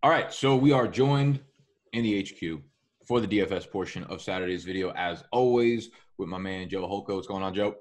All right, so we are joined in the HQ for the DFS portion of Saturday's video, as always, with my man Joe Holka. What's going on, Joe?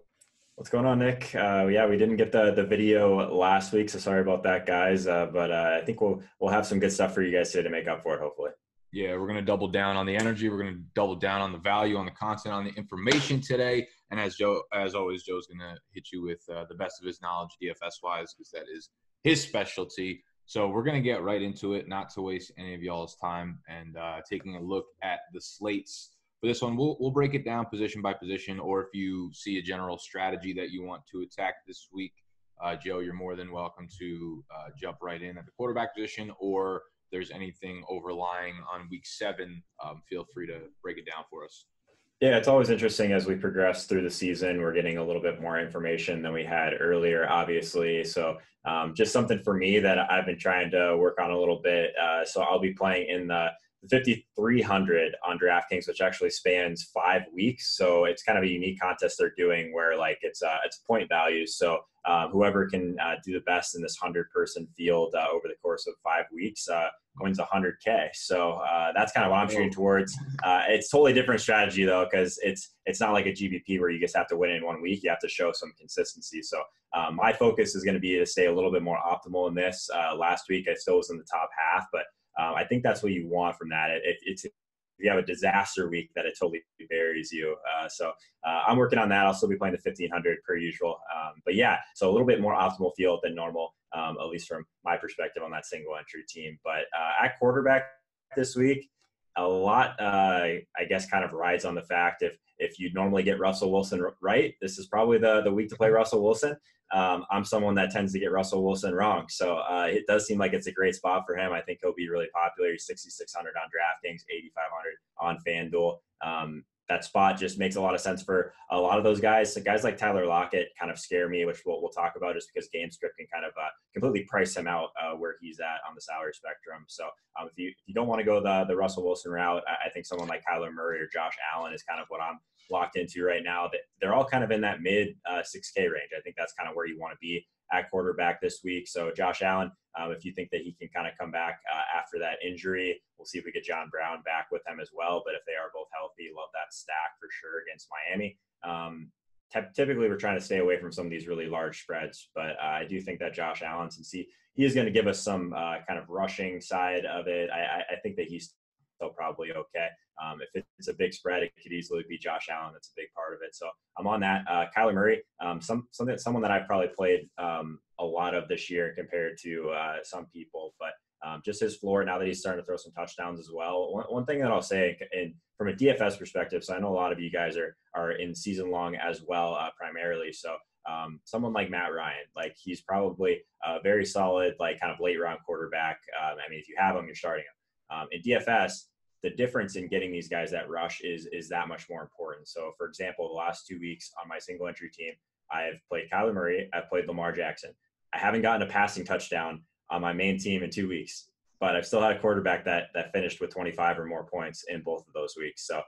What's going on, Nick? Yeah, we didn't get the video last week, so sorry about that, guys. But I think we'll have some good stuff for you guys today to make up for it, hopefully. Yeah, we're going to double down on the energy. We're going to double down on the value, on the content, on the information today. And as always, Joe's going to hit you with the best of his knowledge DFS-wise, because that is his specialty. So we're going to get right into it, not to waste any of y'all's time, and taking a look at the slates for this one. We'll break it down position by position, or if you see a general strategy that you want to attack this week, Joe, you're more than welcome to jump right in at the quarterback position, or if there's anything overlying on week 7, feel free to break it down for us. Yeah, it's always interesting as we progress through the season. We're getting a little bit more information than we had earlier, obviously. So just something for me that I've been trying to work on a little bit. So I'll be playing in the 5,300 on DraftKings, which actually spans 5 weeks. So it's kind of a unique contest they're doing where, like, it's point values. So whoever can do the best in this 100-person field over the course of 5 weeks wins 100K. So that's kind of what I'm shooting towards. It's totally different strategy, though, because it's not like a GBP where you just have to win in 1 week. You have to show some consistency. So my focus is going to be to stay a little bit more optimal in this. Last week, I still was in the top half, but I think that's what you want from that. It's if you have a disaster week, that it totally buries you. So I'm working on that. I'll still be playing the 1,500 per usual. But yeah, so a little bit more optimal field than normal, at least from my perspective on that single entry team. But at quarterback this week, a lot, I guess, kind of rides on the fact if you normally get Russell Wilson right, this is probably the week to play Russell Wilson. I'm someone that tends to get Russell Wilson wrong. So it does seem like it's a great spot for him. I think he'll be really popular. He's 6,600 on DraftKings, 8,500 on FanDuel. That spot just makes a lot of sense for a lot of those guys. So guys like Tyler Lockett kind of scare me, which we'll talk about, just because GameScript can kind of completely price him out where he's at on the salary spectrum. So if you don't want to go the Russell Wilson route, I think someone like Kyler Murray or Josh Allen is kind of what I'm locked into right now. They're all kind of in that mid 6K range. I think that's kind of where you want to be at quarterback this week. So Josh Allen, if you think that he can kind of come back after that injury, we'll see if we get John Brown back with him as well. But if they are both healthy, love that stack for sure against Miami. Typically, we're trying to stay away from some of these really large spreads, but I do think that Josh Allen, since he is going to give us some kind of rushing side of it, I think that he's still probably okay. If it's a big spread, it could easily be Josh Allen. That's a big part of it. So I'm on that. Kyler Murray, someone that I've probably played a lot of this year compared to some people, but just his floor now that he's starting to throw some touchdowns as well. One thing that I'll say, and from a DFS perspective, so I know a lot of you guys are in season long as well, primarily. So someone like Matt Ryan, like, he's probably a very solid, like, kind of late round quarterback. I mean, if you have him, you're starting him. In DFS, the difference in getting these guys that rush is that much more important. So, for example, the last 2 weeks on my single entry team, I've played Kyler Murray, I've played Lamar Jackson. I haven't gotten a passing touchdown on my main team in 2 weeks, but I've still had a quarterback that finished with 25 or more points in both of those weeks. So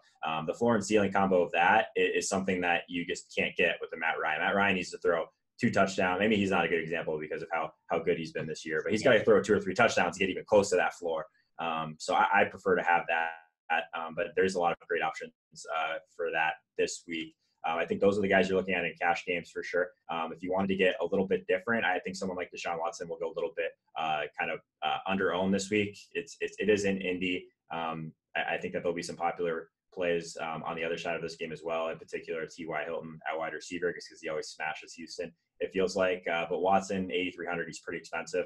the floor and ceiling combo of that is something that you just can't get with the Matt Ryan. Matt Ryan needs to throw 2 touchdowns. Maybe he's not a good example because of how good he's been this year, but he's got to throw 2 or 3 touchdowns to get even close to that floor. So I prefer to have that, but there's a lot of great options for that this week. I think those are the guys you're looking at in cash games for sure. If you wanted to get a little bit different, I think someone like Deshaun Watson will go a little bit under-owned this week. It is in Indy. I think that there'll be some popular plays on the other side of this game as well, in particular T.Y. Hilton at wide receiver, because he always smashes Houston, it feels like. But Watson, 8,300, he's pretty expensive.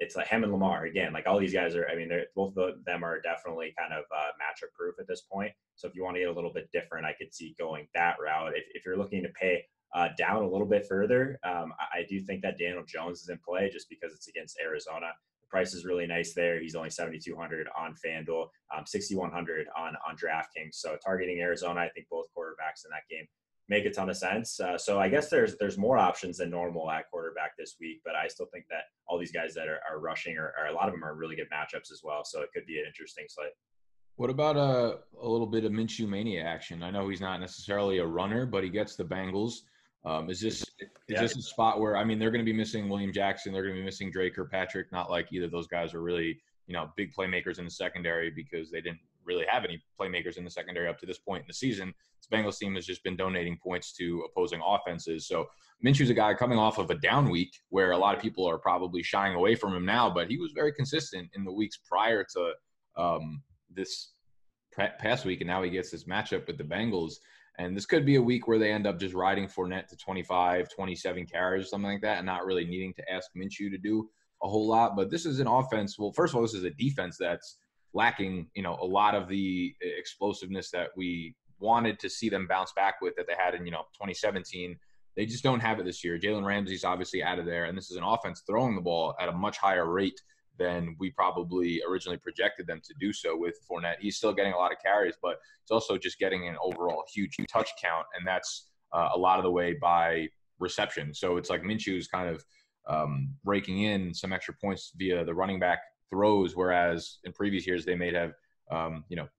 It's like him and Lamar again, like, all these guys are, I mean, both of them are definitely kind of matchup proof at this point. So if you want to get a little bit different, I could see going that route. If you're looking to pay down a little bit further, I do think that Daniel Jones is in play just because it's against Arizona. The price is really nice there. He's only 7,200 on FanDuel, 6,100 on DraftKings. So targeting Arizona, I think both quarterbacks in that game make a ton of sense. So I guess there's more options than normal at quarterback this week, but I still think that all these guys that are rushing are a lot of them are really good matchups as well. So it could be an interesting slate. What about a little bit of Minshew mania action? I know he's not necessarily a runner, but he gets the Bengals. Is this a spot where, I mean, they're going to be missing William Jackson, they're going to be missing Drake or Patrick. Not like either of those guys are really big playmakers in the secondary, because they didn't really have any playmakers in the secondary up to this point in the season. This Bengals team has just been donating points to opposing offenses. So Minshew's a guy coming off of a down week where a lot of people are probably shying away from him now, but he was very consistent in the weeks prior to this past week, and now he gets this matchup with the Bengals. And this could be a week where they end up just riding Fournette to 25, 27 carries or something like that, and not really needing to ask Minshew to do a whole lot. But this is an offense – well, first of all, this is a defense that's lacking, a lot of the explosiveness that we wanted to see them bounce back with that they had in, 2017. They just don't have it this year. Jalen Ramsey's obviously out of there, and this is an offense throwing the ball at a much higher rate than we probably originally projected them to do so with Fournette. He's still getting a lot of carries, but he's also just getting an overall huge touch count, and that's a lot of the way by reception. So it's like Minshew's kind of raking in some extra points via the running back throws, whereas in previous years they may have,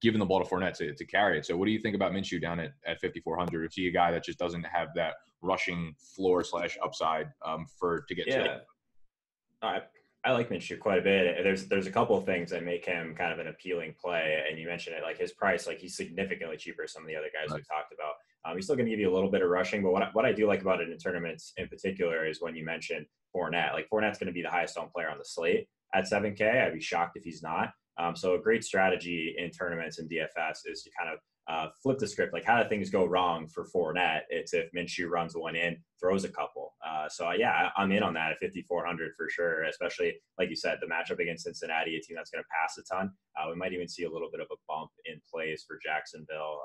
given the ball to Fournette to carry it. So what do you think about Minshew down at 5,400? Is he a guy that just doesn't have that rushing floor / upside to get to? I like Minshew quite a bit. There's a couple of things that make him kind of an appealing play, and you mentioned it, like his price, like he's significantly cheaper than some of the other guys we've talked about. He's still going to give you a little bit of rushing, but what I do like about it in tournaments in particular is when you mentioned Fournette. Like Fournette's going to be the highest owned player on the slate at 7K. I'd be shocked if he's not. So a great strategy in tournaments and DFS is to kind of flip the script. Like, how do things go wrong for Fournette? It's if Minshew runs one in, throws a couple. I'm in on that at 5,400 for sure, especially, like you said, the matchup against Cincinnati, a team that's going to pass a ton. We might even see a little bit of a bump in plays for Jacksonville.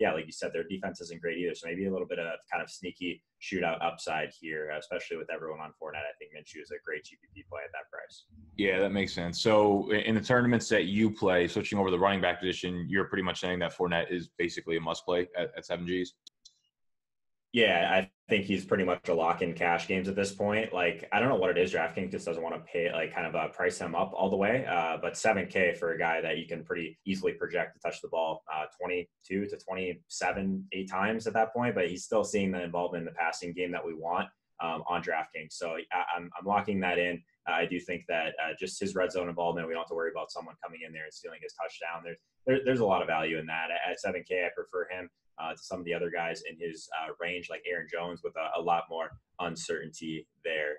Like you said, their defense isn't great either, so maybe a little bit of kind of sneaky shootout upside here, especially with everyone on Fournette. I think Minshew is a great GPP play at that price. Yeah, that makes sense. So in the tournaments that you play, switching over the running back position, you're pretty much saying that Fournette is basically a must play at 7Gs. Yeah, I think he's pretty much a lock in cash games at this point. Like, I don't know what it is. DraftKings just doesn't want to pay, like, kind of price him up all the way. But 7K for a guy that you can pretty easily project to touch the ball 22 to 27, 8 times at that point. But he's still seeing the involvement in the passing game that we want on DraftKings. So I'm locking that in. I do think that just his red zone involvement, we don't have to worry about someone coming in there and stealing his touchdown. There's a lot of value in that. At 7K, I prefer him to some of the other guys in his range, like Aaron Jones, with a lot more uncertainty there.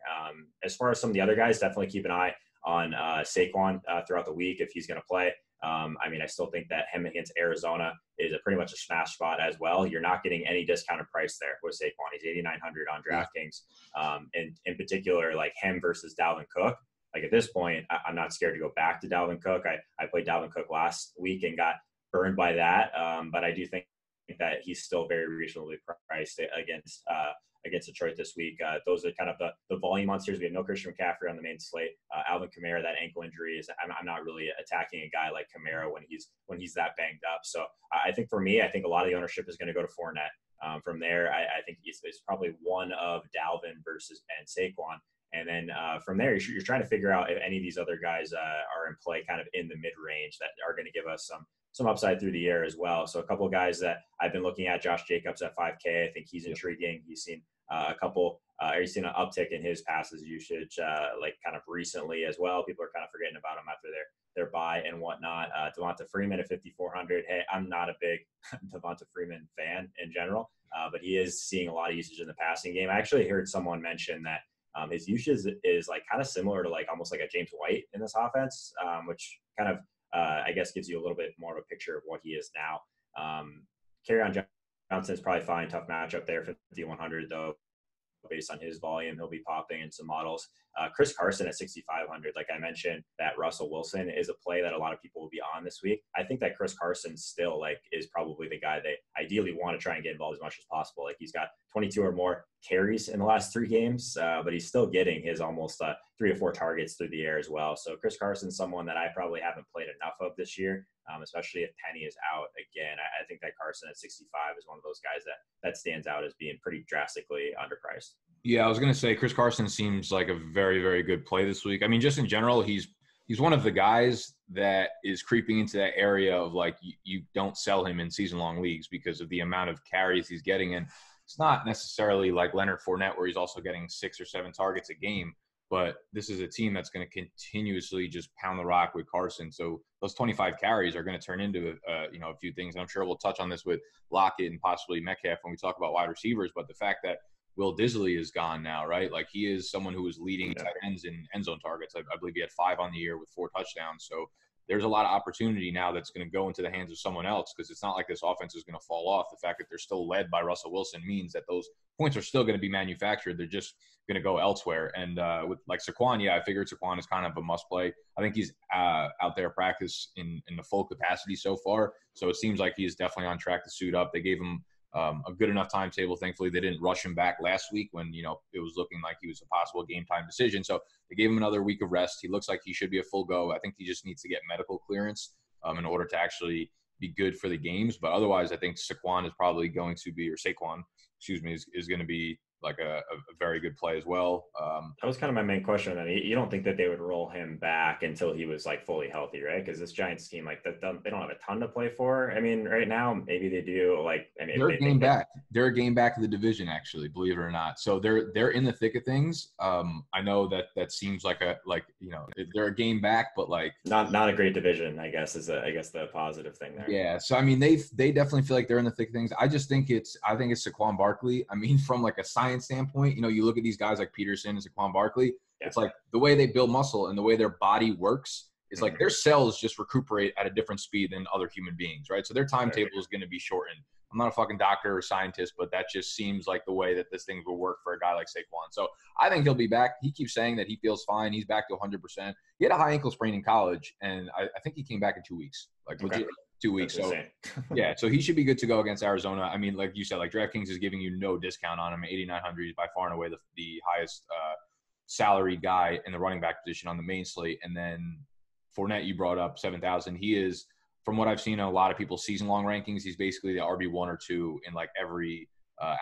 As far as some of the other guys, definitely keep an eye on Saquon throughout the week if he's going to play. I still think that him against Arizona is pretty much a smash spot as well. You're not getting any discounted price there with Saquon. He's 8,900 on DraftKings. And in particular, like him versus Dalvin Cook. Like at this point, I'm not scared to go back to Dalvin Cook. I played Dalvin Cook last week and got burned by that. But I do think that he's still very reasonably priced against Detroit this week. Those are kind of the volume monsters. We have no Christian McCaffrey on the main slate. Alvin Kamara, that ankle injury is. I'm not really attacking a guy like Kamara when he's that banged up. So I think for me, I think a lot of the ownership is going to go to Fournette. From there, I think it's probably one of Dalvin versus Ben Saquon, and then from there you're trying to figure out if any of these other guys are in play, kind of in the mid range that are going to give us some upside through the air as well. So a couple of guys that I've been looking at, Josh Jacobs at 5K. I think he's intriguing. He's seen he's seen an uptick in his passes usage, like kind of recently as well. People are kind of forgetting about him after their bye and whatnot. Devonta Freeman at 5,400. Hey, I'm not a big Devonta Freeman fan in general, but he is seeing a lot of usage in the passing game. I actually heard someone mention that his usage is like kind of similar to like almost like a James White in this offense, which kind of gives you a little bit more of a picture of what he is now. Kerryon Johnson's probably fine. Tough matchup there for 5,100 though. Based on his volume, he'll be popping in some models. Chris Carson at 6,500. Like I mentioned, that Russell Wilson is a play that a lot of people will be on this week. I think that Chris Carson still is probably the guy they ideally want to try and get involved as much as possible. Like he's got 22 or more carries in the last 3 games, but he's still getting his almost 3 or 4 targets through the air as well. So Chris Carson's someone that I probably haven't played enough of this year, especially if Penny is out again. I think that Carson at 6,500 is one of those guys that stands out as being pretty drastically underpriced. Yeah, I was going to say Chris Carson seems like a very, very good play this week. I mean, just in general, he's one of the guys that is creeping into that area of like you don't sell him in season-long leagues because of the amount of carries he's getting. And it's not necessarily like Leonard Fournette where he's also getting 6 or 7 targets a game. But this is a team that's going to continuously just pound the rock with Carson. So those 25 carries are going to turn into, a few things. And I'm sure we'll touch on this with Lockett and possibly Metcalf when we talk about wide receivers. But the fact that Will Disley is gone now, right? Like, he is someone who is leading tight ends in end zone targets. I believe he had 5 on the year with 4 touchdowns. So there's a lot of opportunity now that's going to go into the hands of someone else, because it's not like this offense is going to fall off. The fact that they're still led by Russell Wilson means that those points are still going to be manufactured. They're just going to go elsewhere. And with like Saquon, I figured Saquon is kind of a must play. I think he's out there practice in the full capacity so far. So it seems like he's definitely on track to suit up. They gave him a good enough timetable. Thankfully, they didn't rush him back last week when, it was looking like he was a possible game time decision. So they gave him another week of rest. He looks like he should be a full go. I think he just needs to get medical clearance in order to actually be good for the games. But otherwise, I think Saquon is going to be like a very good play as well. That was kind of my main question. I mean, you don't think that they would roll him back until he was like fully healthy, right? Because this Giants team, like, they don't have a ton to play for. I mean, right now, maybe they do. Like, I mean, they're a game back of the division, actually, believe it or not. So they're in the thick of things. I know that seems like they're a game back, but like not a great division, I guess, is the positive thing there. Yeah. So I mean, they definitely feel like they're in the thick of things. I just think it's Saquon Barkley. I mean, from like a standpoint, you look at these guys like Peterson and Saquon Barkley, it's like the way they build muscle and the way their body works is like their cells just recuperate at a different speed than other human beings, right? So their timetable is going to be shortened. I'm not a fucking doctor or scientist, but that just seems like the way that this thing will work for a guy like Saquon. So I think he'll be back. He keeps saying that he feels fine. He's back to 100%. He had a high ankle sprain in college, and I think he came back in 2 weeks. Like, legit. 2 weeks. So yeah, so he should be good to go against Arizona. I mean, like you said, like DraftKings is giving you no discount on him. 8,900 is by far and away the highest salary guy in the running back position on the main slate. And then Fournette, you brought up 7,000. He is, from what I've seen, a lot of people's season-long rankings, he's basically the RB1 or 2 in like every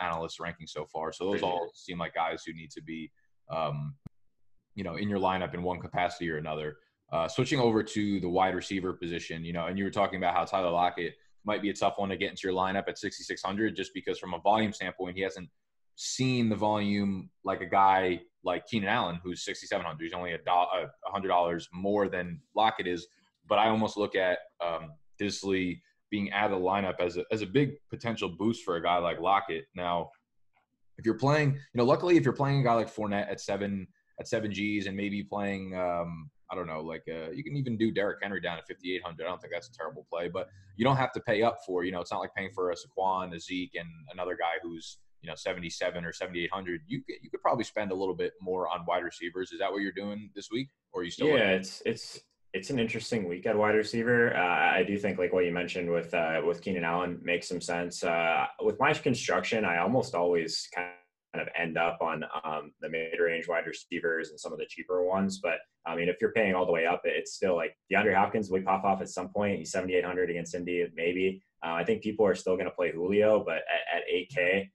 analyst ranking so far. So those all seem like guys who need to be, in your lineup in one capacity or another. Switching over to the wide receiver position, and you were talking about how Tyler Lockett might be a tough one to get into your lineup at 6,600, just because from a volume standpoint, he hasn't seen the volume like a guy like Keenan Allen, who's 6,700. He's only $100 more than Lockett is. But I almost look at Disley being out of the lineup as a big potential boost for a guy like Lockett. Now, if you're playing, luckily if you're playing a guy like Fournette at seven Gs and maybe playing, you can even do Derrick Henry down at 5,800. I don't think that's a terrible play, but you don't have to pay up for, it's not like paying for a Saquon, a Zeke, and another guy who's, 7,700 or 7,800. You could probably spend a little bit more on wide receivers. Is that what you're doing this week? Or are you still? Yeah, it's an interesting week at wide receiver. I do think like what you mentioned with Keenan Allen makes some sense. With my construction, I almost always kind of end up on the mid-range wide receivers and some of the cheaper ones. But I mean, if you're paying all the way up, it's still like DeAndre Hopkins will pop off at some point. He's 7,800 against Indy, maybe. I think people are still going to play Julio, but at 8K,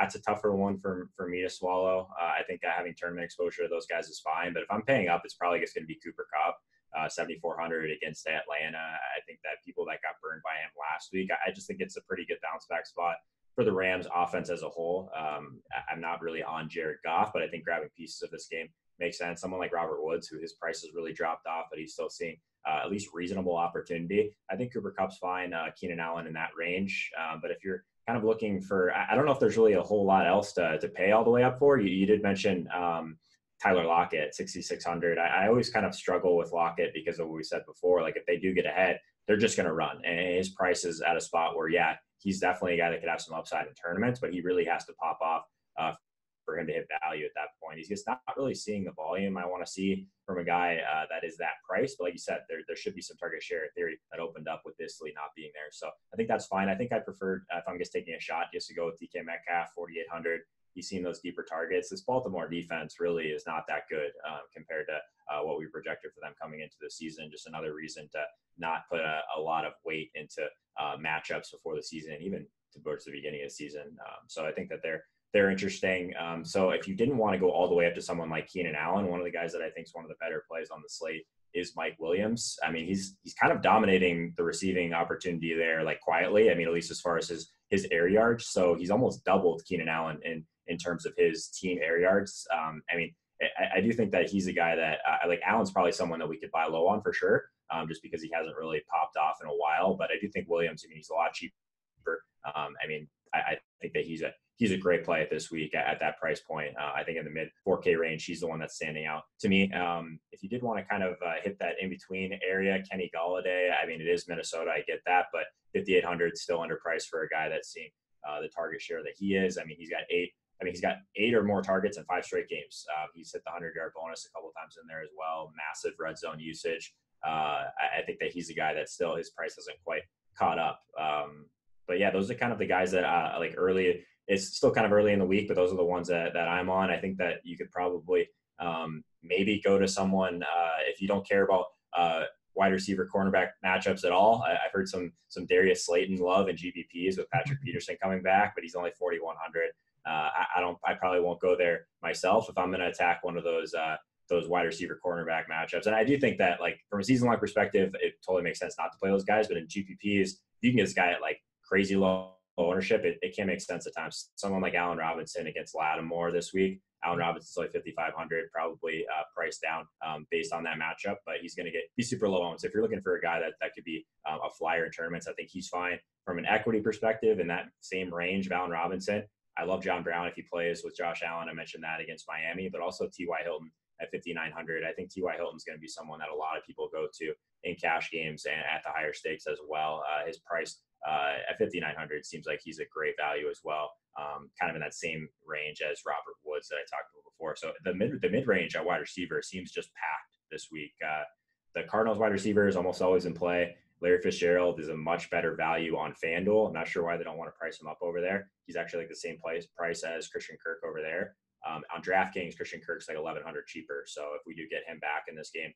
that's a tougher one for me to swallow. I think that having tournament exposure to those guys is fine. But if I'm paying up, it's probably just going to be Cooper Kupp, 7,400 against Atlanta. I think that people that got burned by him last week, I just think it's a pretty good bounce back spot for the Rams offense as a whole. I'm not really on Jared Goff, but I think grabbing pieces of this game makes sense. Someone like Robert Woods, who his price has really dropped off, but he's still seeing at least reasonable opportunity. I think Cooper Kupp's fine, Keenan Allen in that range. But if you're kind of looking for, I don't know if there's really a whole lot else to pay all the way up for. You did mention Tyler Lockett, 6,600. I always kind of struggle with Lockett because of what we said before. Like if they do get ahead, they're just going to run. And his price is at a spot where, he's definitely a guy that could have some upside in tournaments, but he really has to pop off for him to hit value at that point. He's just not really seeing the volume I want to see from a guy that is that price. But like you said, there should be some target share in theory that opened up with this lead not being there. So I think that's fine. I think I prefer, if I'm just taking a shot, just to go with DK Metcalf, 4,800. He's seen those deeper targets. This Baltimore defense really is not that good compared to what we projected for them coming into the season. Just another reason to not put a lot of weight into matchups before the season, and even towards the beginning of the season. So I think that they're interesting. So if you didn't want to go all the way up to someone like Keenan Allen, one of the guys that I think is one of the better plays on the slate is Mike Williams. I mean, he's kind of dominating the receiving opportunity there, like quietly. I mean, at least as far as his air yards. So he's almost doubled Keenan Allen in terms of his team air yards. I mean, I do think that he's a guy that like Allen's probably someone that we could buy low on for sure, just because he hasn't really popped off in a while. But I do think Williams, I mean, he's a lot cheaper. I mean, I think that he's a great play at this week at that price point. I think in the mid 4K range, he's the one that's standing out to me. If you did want to kind of hit that in between area, Kenny Golladay, I mean, it is Minnesota, I get that, but 5,800 still underpriced for a guy that's seeing the target share that he is. I mean, he's got 8 or more targets in 5 straight games. He's hit the 100-yard bonus a couple times in there as well. Massive red zone usage. I think that he's a guy that still his price hasn't quite caught up. But yeah, those are kind of the guys that like early. It's still kind of early in the week, but those are the ones that I'm on. I think that you could probably maybe go to someone if you don't care about wide receiver cornerback matchups at all. I've heard some Darius Slayton love in GPPs with Patrick Peterson coming back, but he's only 4,100. I probably won't go there myself if I'm going to attack one of those wide receiver cornerback matchups. And I do think that, like, from a season long perspective, it totally makes sense not to play those guys, but in GPPs, you can get this guy at like crazy low ownership. It can make sense at times. Someone like Allen Robinson against Lattimore this week. Allen Robinson's like 5,500, probably priced down based on that matchup, but he's going to be super low owned. So if you're looking for a guy that could be a flyer in tournaments, I think he's fine from an equity perspective in that same range of Allen Robinson. I love John Brown if he plays with Josh Allen. I mentioned that against Miami, but also T.Y. Hilton at 5,900. I think T.Y. Hilton's going to be someone that a lot of people go to in cash games and at the higher stakes as well. His price at 5,900 seems like he's a great value as well, kind of in that same range as Robert Woods that I talked about before. So the mid range at wide receiver seems just packed this week. The Cardinals wide receiver is almost always in play. Larry Fitzgerald is a much better value on FanDuel. I'm not sure why they don't want to price him up over there. He's actually like the same price as Christian Kirk over there. On DraftKings, Christian Kirk's like 1,100 cheaper. So if we do get him back in this game,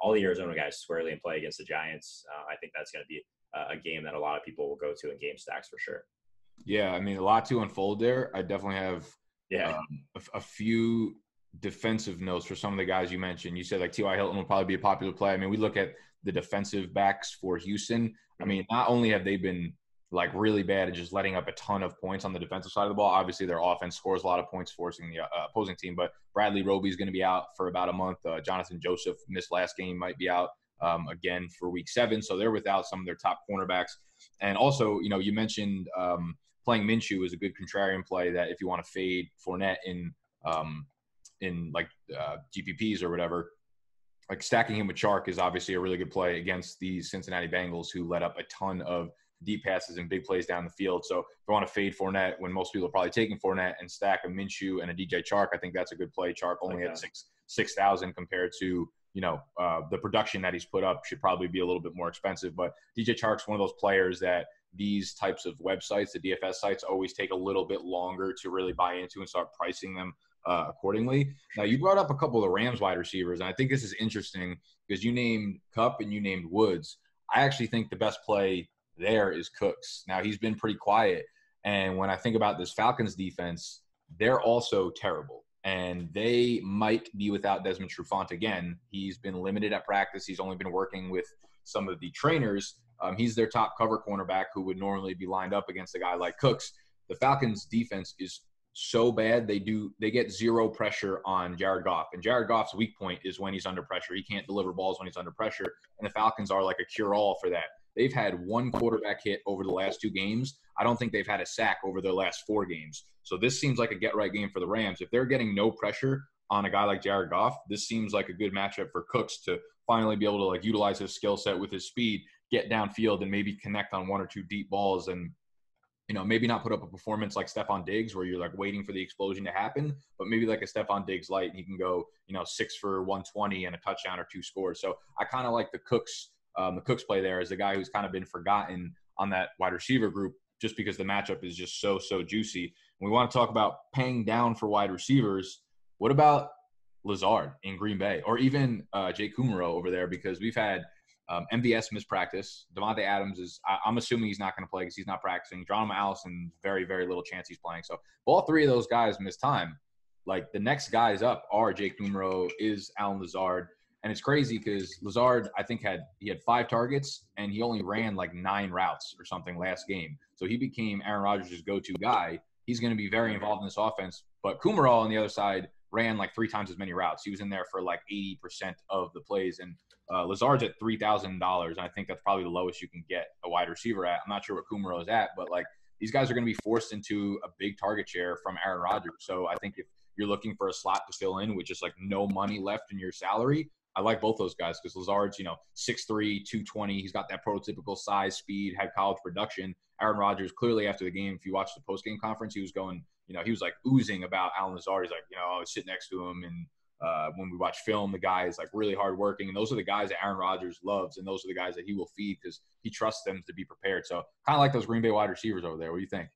all the Arizona guys squarely in play against the Giants. I think that's going to be a game that a lot of people will go to in game stacks for sure. Yeah, I mean, a lot to unfold there. I definitely have a few defensive notes for some of the guys you mentioned. You said like T.Y. Hilton will probably be a popular play. I mean, we look at the defensive backs for Houston. I mean, not only have they been like really bad at just letting up a ton of points on the defensive side of the ball, obviously their offense scores a lot of points, forcing the opposing team, but Bradley Roby is going to be out for about a month. Jonathan Joseph missed last game, might be out again for week 7. So they're without some of their top cornerbacks. And also, you know, you mentioned playing Minshew is a good contrarian play that if you want to fade Fournette in like GPPs or whatever, like stacking him with Chark is obviously a really good play against the Cincinnati Bengals, who let up a ton of deep passes and big plays down the field. So if you want to fade Fournette when most people are probably taking Fournette and stack a Minshew and a DJ Chark, I think that's a good play. Chark only at 6,000 compared to, you know, the production that he's put up should probably be a little bit more expensive. But DJ Chark's one of those players that these types of websites, the DFS sites, always take a little bit longer to really buy into and start pricing them accordingly. Now, you brought up a couple of the Rams wide receivers, and I think this is interesting because you named Kupp and you named Woods. I actually think the best play there is Cooks. Now, he's been pretty quiet, and when I think about this Falcons defense, they're also terrible, and they might be without Desmond Trufant again. He's been limited at practice. He's only been working with some of the trainers. He's their top cover cornerback who would normally be lined up against a guy like Cooks. The Falcons defense is so bad, they get zero pressure on Jared Goff, and Jared Goff's weak point is when he's under pressure. He can't deliver balls when he's under pressure, and the Falcons are like a cure-all for that. They've had one quarterback hit over the last 2 games. I don't think they've had a sack over their last 4 games. So this seems like a get-right game for the Rams. If they're getting no pressure on a guy like Jared Goff, this seems like a good matchup for Cooks to finally be able to like utilize his skill set with his speed, get downfield, and maybe connect on 1 or 2 deep balls, and, you know, maybe not put up a performance like Stephon Diggs where you're like waiting for the explosion to happen, but maybe like a Stephon Diggs light, and he can go, you know, 6 for 120 and a touchdown or 2 scores. So I kind of like the Cooks play there as a guy who's kind of been forgotten on that wide receiver group, just because the matchup is just so juicy. And we want to talk about paying down for wide receivers. What about Lazard in Green Bay, or even Jake Kumerow over there? Because we've had MVS missed practice. Davante Adams is, I'm assuming he's not going to play because he's not practicing. Geronimo Allison, very, very little chance he's playing. So if all 3 of those guys miss time, like the next guys up are Jake Kumerow, is Alan Lazard. And it's crazy because Lazard, I think, had 5 targets, and he only ran like 9 routes or something last game. So he became Aaron Rodgers' go-to guy. He's going to be very involved in this offense. But Kumerow on the other side ran like three times as many routes. He was in there for like 80% of the plays. And Lazard's at $3,000, and I think that's probably the lowest you can get a wide receiver at. I'm not sure what Kumerow is at, but like these guys are going to be forced into a big target share from Aaron Rodgers. So I think if you're looking for a slot to fill in with just like no money left in your salary, I like both those guys because Lazard's, 6'3", 220. He's got that prototypical size, speed, had college production. Aaron Rodgers, clearly after the game, if you watch the post-game conference, he was going, he was like oozing about Alan Lazard. He's like, I was sitting next to him. And when we watch film, the guy is like really hardworking. And those are the guys that Aaron Rodgers loves. And those are the guys that he will feed because he trusts them to be prepared. So kind of like those Green Bay wide receivers over there. What do you think?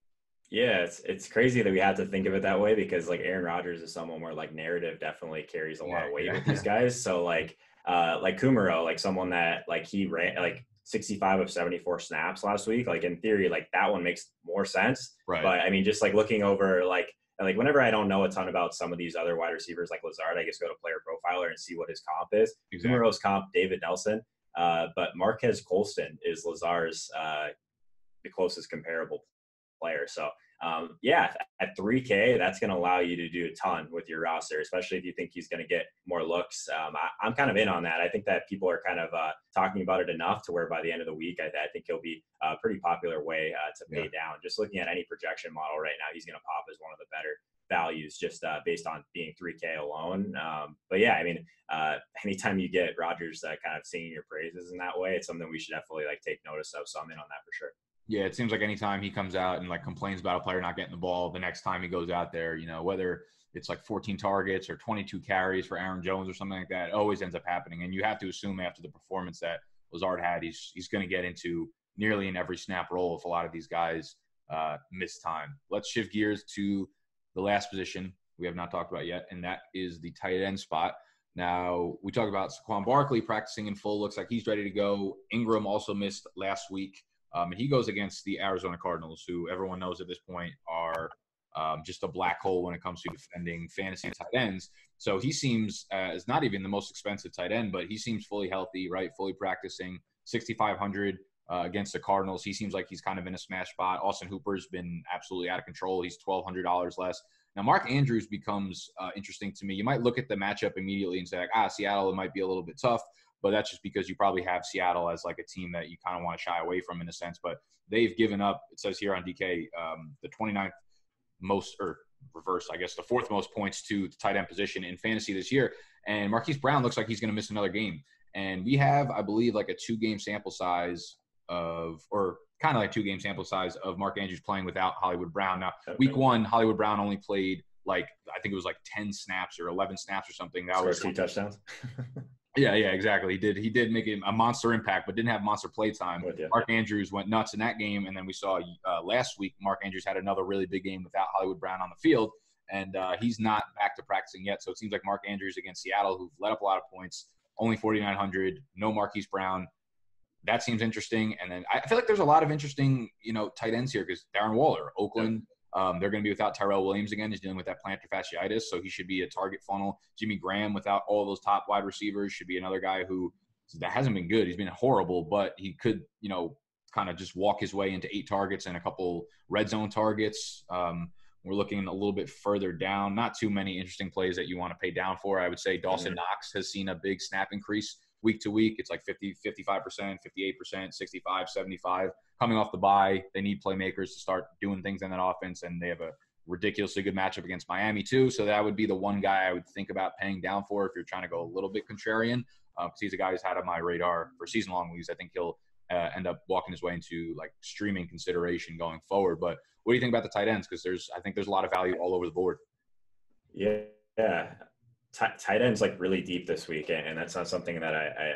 Yeah, it's crazy that we have to think of it that way because, like, Aaron Rodgers is someone where, like, narrative definitely carries a lot of weight with these guys. So, like Kumerow, like, someone that, like, he ran, like, 65 of 74 snaps last week. Like, in theory, like, that one makes more sense. Right. But, I mean, just, like, looking over, like whenever I don't know a ton about some of these other wide receivers, like Lazard, I guess go to Player Profiler and see what his comp is. Exactly. Kumerow's comp, David Nelson. But Marquez Colston is Lazard's the closest comparable player. So at $3K, that's going to allow you to do a ton with your roster, especially if you think he's going to get more looks. I'm kind of in on that. I think that people are kind of talking about it enough to where by the end of the week, I think he'll be a pretty popular way to pay down. Just looking at any projection model right now, he's going to pop as one of the better values just based on being $3K alone. Anytime you get Rodgers kind of singing your praises in that way, it's something we should definitely like take notice of. So I'm in on that for sure. Yeah, it seems like anytime he comes out and like complains about a player not getting the ball, the next time he goes out there, whether it's like 14 targets or 22 carries for Aaron Jones or something like that, it always ends up happening. And you have to assume after the performance that Lazard had, he's going to get into nearly an every snap role if a lot of these guys miss time. Let's shift gears to the last position we have not talked about yet, and that is the tight end spot. Now, we talk about Saquon Barkley practicing in full. Looks like he's ready to go. Ingram also missed last week. And he goes against the Arizona Cardinals, who everyone knows at this point are just a black hole when it comes to defending fantasy tight ends. So he seems is not even the most expensive tight end, but he seems fully healthy, right? Fully practicing, 6,500 against the Cardinals. He seems like he's kind of in a smash spot. Austin Hooper's been absolutely out of control. He's $1,200 less. Now, Mark Andrews becomes interesting to me. You might look at the matchup immediately and say, like, Seattle, it might be a little bit tough. But that's just because you probably have Seattle as like a team that you kind of want to shy away from in a sense. But they've given up, it says here on DK, the 29th most – or reverse, I guess, the fourth most points to the tight end position in fantasy this year. And Marquise Brown looks like he's going to miss another game. And we have, I believe, like a two-game sample size of – or kind of like two-game sample size of Mark Andrews playing without Hollywood Brown. Now, week one, Hollywood Brown only played like – I think it was like 10 snaps or 11 snaps or something. That was – two touchdowns. Yeah, exactly. He did make a monster impact, but didn't have monster play time. But Mark Andrews went nuts in that game, and then we saw last week Mark Andrews had another really big game without Hollywood Brown on the field, and he's not back to practicing yet. So it seems like Mark Andrews against Seattle, who've let up a lot of points, only 4,900, no Marquise Brown. That seems interesting. And then I feel like there's a lot of interesting, tight ends here because Darren Waller, Oakland. They're going to be without Tyrell Williams again. He's dealing with that plantar fasciitis, so he should be a target funnel. Jimmy Graham, without all those top wide receivers, should be another guy who that hasn't been good. He's been horrible, but he could, kind of just walk his way into 8 targets and a couple red zone targets. We're looking a little bit further down. Not too many interesting plays that you want to pay down for. I would say Dawson Knox has seen a big snap increase week to week. It's like 50, 55%, 58%, 65, 75. Coming off the bye, they need playmakers to start doing things in that offense, and they have a ridiculously good matchup against Miami too. So that would be the one guy I would think about paying down for if you're trying to go a little bit contrarian. Because he's a guy who's had on my radar for season-long leagues. I think he'll end up walking his way into like streaming consideration going forward. But what do you think about the tight ends? Because I think there's a lot of value all over the board. Yeah. Tight end's like really deep this week, and that's not something that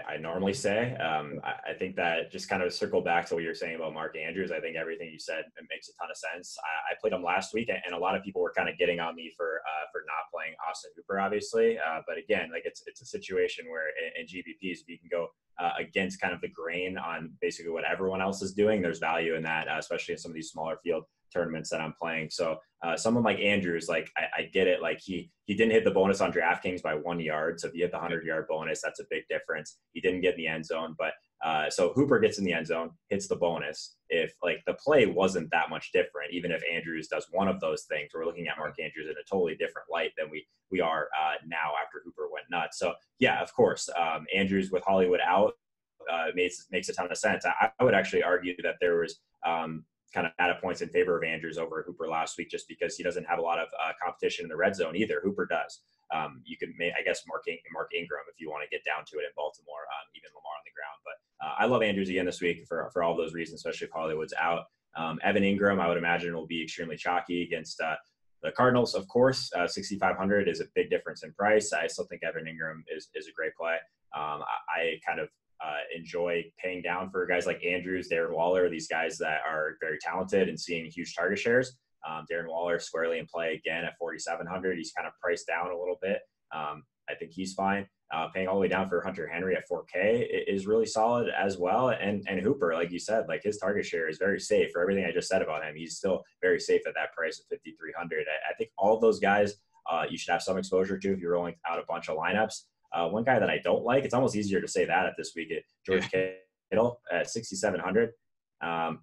I normally say. I think that just kind of circle back to what you were saying about Mark Andrews. I think everything you said, it makes a ton of sense. I played him last week, and a lot of people were kind of getting on me for not playing Austin Hooper, obviously. But again, like it's a situation where in GBPs, if you can go against kind of the grain on basically what everyone else is doing, there's value in that, especially in some of these smaller field tournaments that I'm playing. So someone like Andrews, like I get it. Like he didn't hit the bonus on DraftKings by 1 yard. So if you hit the 100-yard bonus, that's a big difference. He didn't get in the end zone, but So Hooper gets in the end zone, hits the bonus. If like the play wasn't that much different, even if Andrews does one of those things, we're looking at Mark Andrews in a totally different light than we are now after Hooper went nuts. So yeah, of course, Andrews with Hollywood out makes a ton of sense. I would actually argue that there was kind of data points in favor of Andrews over Hooper last week, just because he doesn't have a lot of competition in the red zone either. Hooper does. You could, I guess, Mark Ingram if you want to get down to it in Baltimore, even Lamar on the ground. But I love Andrews again this week for all those reasons, especially if Hollywood's out. Evan Ingram, I would imagine, will be extremely chalky against the Cardinals, of course. 6,500 is a big difference in price. I still think Evan Ingram is a great play. I kind of enjoy paying down for guys like Andrews, Darren Waller, these guys that are very talented and seeing huge target shares. Darren Waller squarely in play again at 4,700. He's kind of priced down a little bit. I think he's fine. Paying all the way down for Hunter Henry at 4K is really solid as well. And Hooper, like you said, like his target share is very safe for everything I just said about him. He's still very safe at that price of 5,300. I think all those guys you should have some exposure to if you're rolling out a bunch of lineups. One guy that I don't like, it's almost easier to say that at this week, George Kittle at 6,700.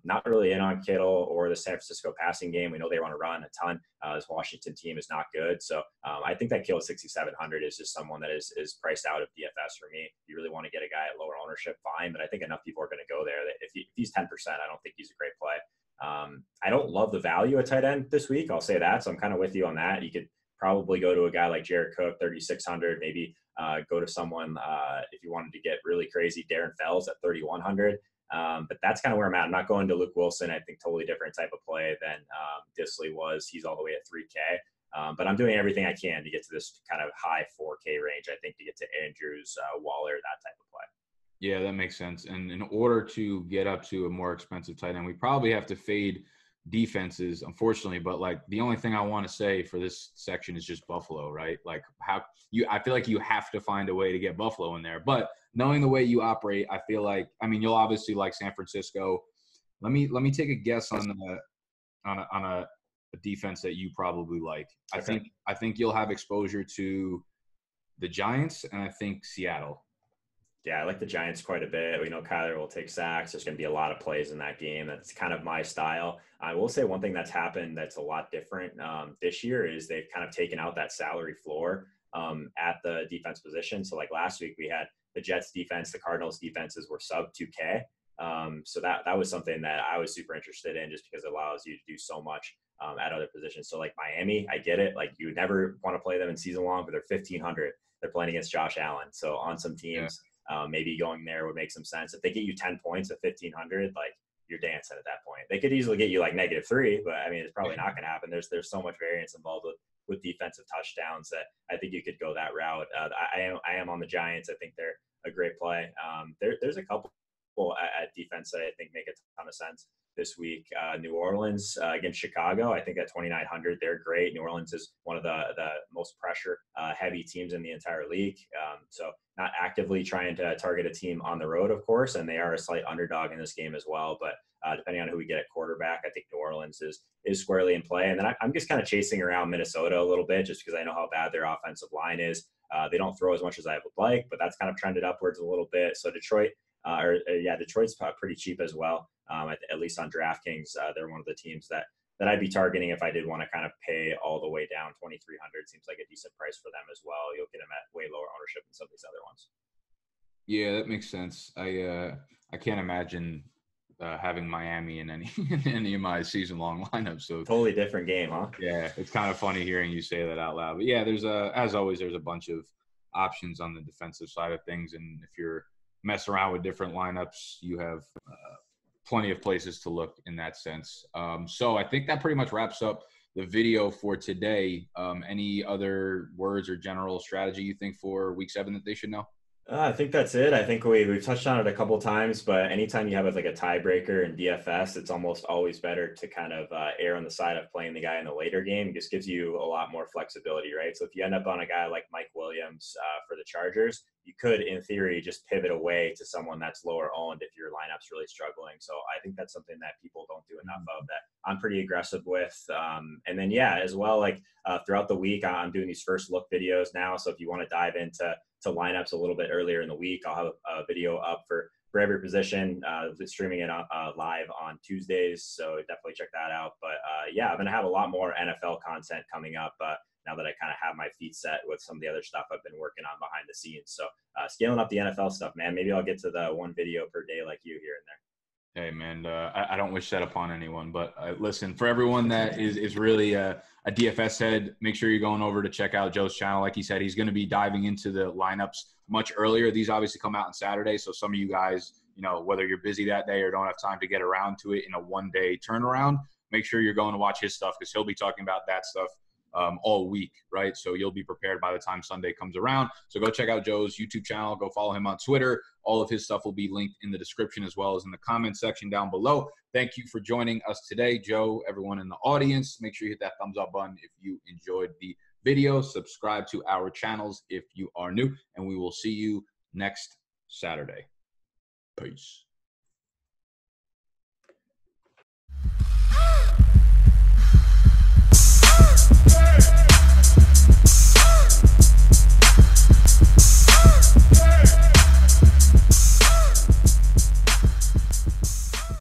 Not really in on Kittle or the San Francisco passing game. We know they want to run a ton. This Washington team is not good. So I think that Kittle 6,700 is just someone that is priced out of DFS for me. If you really want to get a guy at lower ownership, fine. But I think enough people are going to go there that if he's 10%, I don't think he's a great play. I don't love the value at tight end this week. I'll say that. So I'm kind of with you on that. You could probably go to a guy like Jared Cook, 3,600, maybe go to someone if you wanted to get really crazy, Darren Fells at 3,100. But that's kind of where I'm at. I'm not going to Luke Wilson. I think totally different type of play than Disley was. He's all the way at 3K. But I'm doing everything I can to get to this kind of high 4K range, I think, to get to Andrews, Waller, that type of play. Yeah, that makes sense. And in order to get up to a more expensive tight end, we probably have to fade defenses, unfortunately. But like the only thing I want to say for this section is just Buffalo, right? Like I feel like you have to find a way to get Buffalo in there. But knowing the way you operate, I feel like, I mean, you'll obviously like San Francisco. Let me take a guess on a defense that you probably like. Okay. I think you'll have exposure to the Giants and I think Seattle. Yeah, I like the Giants quite a bit. We know Kyler will take sacks. There's going to be a lot of plays in that game. That's kind of my style. I will say one thing that's happened that's a lot different this year is they've kind of taken out that salary floor at the defense position. So like last week we had the Jets defense, the Cardinals defenses were sub 2K. So that was something that I was super interested in just because it allows you to do so much at other positions. So like Miami, I get it. Like you would never want to play them in season long, but they're 1,500. They're playing against Josh Allen. So on some teams, yeah. Maybe going there would make some sense. If they get you 10 points at 1,500, like you're dancing at that point. They could easily get you like -3, but I mean, it's probably not going to happen. There's so much variance involved with defensive touchdowns that I think you could go that route. I am on the Giants. I think they're a great play. There's a couple at defense that I think make a ton of sense this week. New Orleans against Chicago, I think at 2,900, they're great. New Orleans is one of the most pressure-heavy teams in the entire league. So not actively trying to target a team on the road, of course, and they are a slight underdog in this game as well. But depending on who we get at quarterback, I think New Orleans is squarely in play. And then I'm just kind of chasing around Minnesota a little bit just because I know how bad their offensive line is. They don't throw as much as I would like, but that's kind of trended upwards a little bit. So Detroit's pretty cheap as well. At least on DraftKings, they're one of the teams that I'd be targeting if I did want to kind of pay all the way down. 2,300 seems like a decent price for them as well. You'll get them at way lower ownership than some of these other ones. Yeah, that makes sense. I can't imagine having Miami in any of my season long lineups. So totally different game, huh? Yeah, it's kind of funny hearing you say that out loud. But yeah, as always there's a bunch of options on the defensive side of things, and if you're messing around with different lineups, you have plenty of places to look in that sense. So I think that pretty much wraps up the video for today. Any other words or general strategy you think for week 7 that they should know? I think that's it. I think we've touched on it a couple times, but anytime you have like a tiebreaker in DFS, it's almost always better to kind of err on the side of playing the guy in the later game. It just gives you a lot more flexibility, right? So if you end up on a guy like Mike Williams for the Chargers, you could, in theory, just pivot away to someone that's lower owned if your lineup's really struggling. So I think that's something that people don't do enough of that I'm pretty aggressive with. And then, yeah, as well, like throughout the week, I'm doing these first look videos now. So if you want to dive into lineups a little bit earlier in the week, I'll have a video up for for every position, streaming it live on Tuesdays. So definitely check that out. But yeah, I'm going to have a lot more NFL content coming up now that I kind of have my feet set with some of the other stuff I've been working on behind the scenes. So scaling up the NFL stuff, man. Maybe I'll get to the one video per day like you here and there. Hey, man, I don't wish that upon anyone, but listen, for everyone that is really a DFS head, make sure you're going over to check out Joe's channel. Like he said, he's going to be diving into the lineups much earlier. These obviously come out on Saturday, so some of you guys, you know, whether you're busy that day or don't have time to get around to it in a one-day turnaround, make sure you're going to watch his stuff because he'll be talking about that stuff all week, right? So you'll be prepared by the time Sunday comes around. So go check out Joe's YouTube channel. Go follow him on Twitter. All of his stuff will be linked in the description as well as in the comments section down below. Thank you for joining us today, Joe, everyone in the audience. Make sure you hit that thumbs up button if you enjoyed the video. Subscribe to our channels if you are new, and we will see you next Saturday. Peace.